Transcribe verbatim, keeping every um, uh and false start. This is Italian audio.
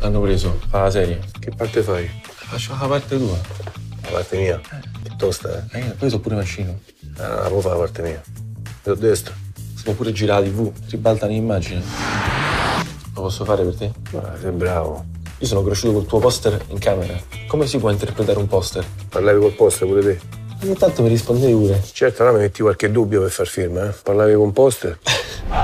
나도 그래서 파세리. Que parte vai? Acho a parte tua. A parte minha? Piuttosto, eh? Eh, questo pure macino. Ah, può fare la parte mia. L'ho detto. Si può pure girare la tivù, ribalta l'immagine. Lo posso fare per te? Ma sei bravo. Io sono cresciuto col tuo poster in camera. Come si può interpretare un poster? Parlavi col poster pure te? Ogni tanto mi rispondevi pure. Certo, allora mi metti qualche dubbio per far firma, eh? Parlavi con poster?